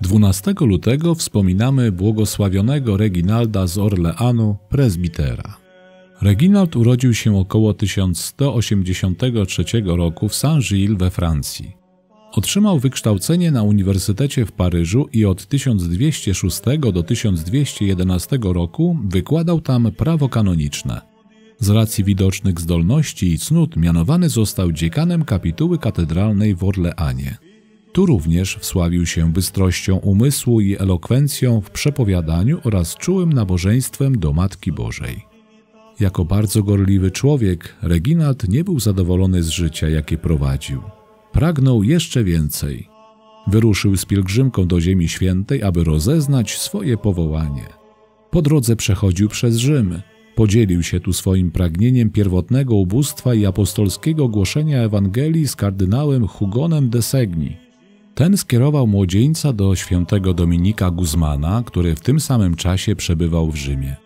12 lutego wspominamy błogosławionego Reginalda z Orleanu, prezbitera. Reginald urodził się około 1183 roku w Saint-Gilles we Francji. Otrzymał wykształcenie na Uniwersytecie w Paryżu i od 1206 do 1211 roku wykładał tam prawo kanoniczne. Z racji widocznych zdolności i cnót mianowany został dziekanem kapituły katedralnej w Orleanie. Tu również wsławił się bystrością umysłu i elokwencją w przepowiadaniu oraz czułym nabożeństwem do Matki Bożej. Jako bardzo gorliwy człowiek, Reginald nie był zadowolony z życia, jakie prowadził. Pragnął jeszcze więcej. Wyruszył z pielgrzymką do Ziemi Świętej, aby rozeznać swoje powołanie. Po drodze przechodził przez Rzym. Podzielił się tu swoim pragnieniem pierwotnego ubóstwa i apostolskiego głoszenia Ewangelii z kardynałem Hugonem de Segni. Ten skierował młodzieńca do świętego Dominika Guzmana, który w tym samym czasie przebywał w Rzymie.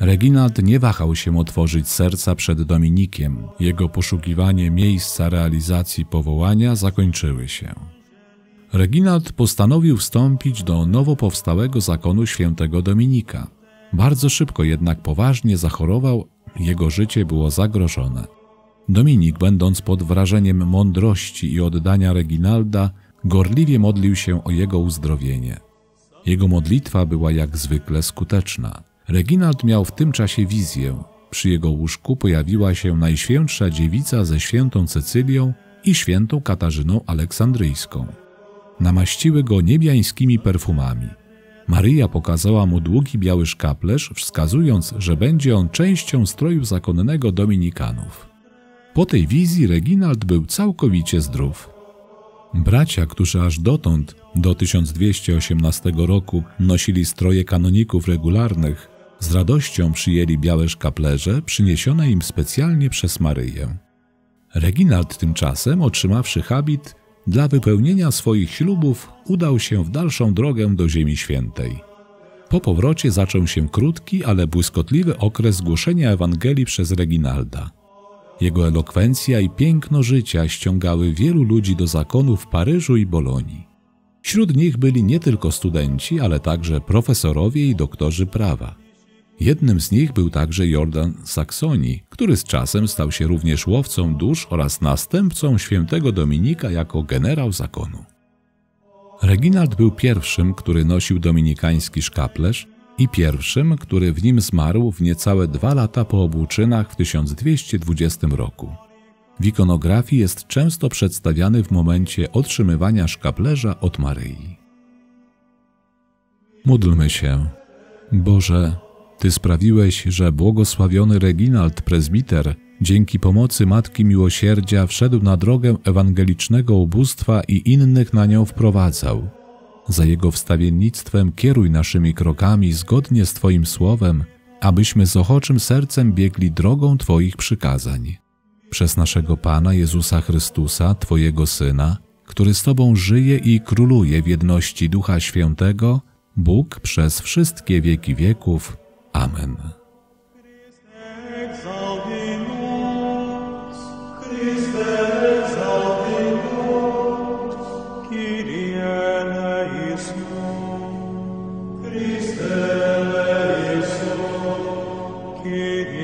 Reginald nie wahał się otworzyć serca przed Dominikiem. Jego poszukiwanie miejsca realizacji powołania zakończyły się. Reginald postanowił wstąpić do nowo powstałego zakonu świętego Dominika. Bardzo szybko jednak poważnie zachorował, jego życie było zagrożone. Dominik, będąc pod wrażeniem mądrości i oddania Reginalda, gorliwie modlił się o jego uzdrowienie. Jego modlitwa była jak zwykle skuteczna. Reginald miał w tym czasie wizję. Przy jego łóżku pojawiła się Najświętsza Dziewica ze Świętą Cecylią i Świętą Katarzyną Aleksandryjską. Namaściły go niebiańskimi perfumami. Maryja pokazała mu długi biały szkaplerz, wskazując, że będzie on częścią stroju zakonnego Dominikanów. Po tej wizji Reginald był całkowicie zdrów. Bracia, którzy aż dotąd, do 1218 roku, nosili stroje kanoników regularnych, z radością przyjęli białe szkaplerze przyniesione im specjalnie przez Maryję. Reginald tymczasem, otrzymawszy habit, dla wypełnienia swoich ślubów udał się w dalszą drogę do Ziemi Świętej. Po powrocie zaczął się krótki, ale błyskotliwy okres głoszenia Ewangelii przez Reginalda. Jego elokwencja i piękno życia ściągały wielu ludzi do zakonu w Paryżu i Bolonii. Wśród nich byli nie tylko studenci, ale także profesorowie i doktorzy prawa. Jednym z nich był także Jordan Saksonii, który z czasem stał się również łowcą dusz oraz następcą świętego Dominika jako generał zakonu. Reginald był pierwszym, który nosił dominikański szkaplerz i pierwszym, który w nim zmarł w niecałe 2 lata po obłóczynach w 1220 roku. W ikonografii jest często przedstawiany w momencie otrzymywania szkaplerza od Maryi. Módlmy się. Boże, Ty sprawiłeś, że błogosławiony Reginald, prezbiter, dzięki pomocy Matki Miłosierdzia wszedł na drogę ewangelicznego ubóstwa i innych na nią wprowadzał. Za jego wstawiennictwem kieruj naszymi krokami zgodnie z Twoim słowem, abyśmy z ochoczym sercem biegli drogą Twoich przykazań. Przez naszego Pana Jezusa Chrystusa, Twojego Syna, który z Tobą żyje i króluje w jedności Ducha Świętego, Bóg przez wszystkie wieki wieków. Amen. Christe